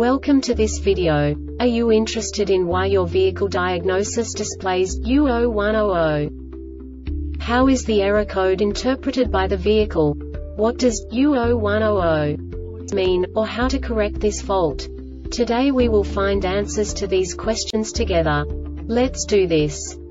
Welcome to this video. Are you interested in why your vehicle diagnosis displays U0100? How is the error code interpreted by the vehicle? What does U0100 mean, or how to correct this fault? Today we will find answers to these questions together. Let's do this.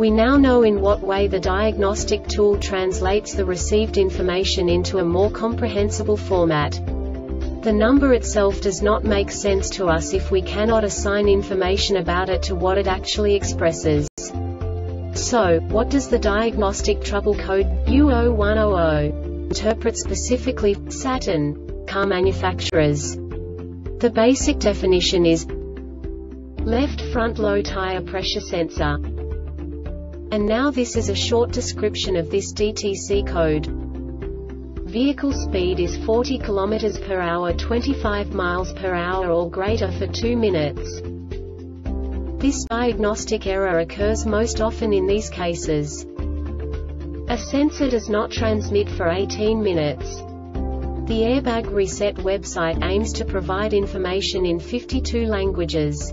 We now know in what way the diagnostic tool translates the received information into a more comprehensible format. The number itself does not make sense to us if we cannot assign information about it to what it actually expresses. So, what does the diagnostic trouble code U0100 interpret specifically for Saturn car manufacturers? The basic definition is left front low tire pressure sensor. And now this is a short description of this DTC code. Vehicle speed is 40 km per hour 25 miles per hour or greater for 2 minutes. This diagnostic error occurs most often in these cases. A sensor does not transmit for 18 minutes. The Airbag Reset website aims to provide information in 52 languages.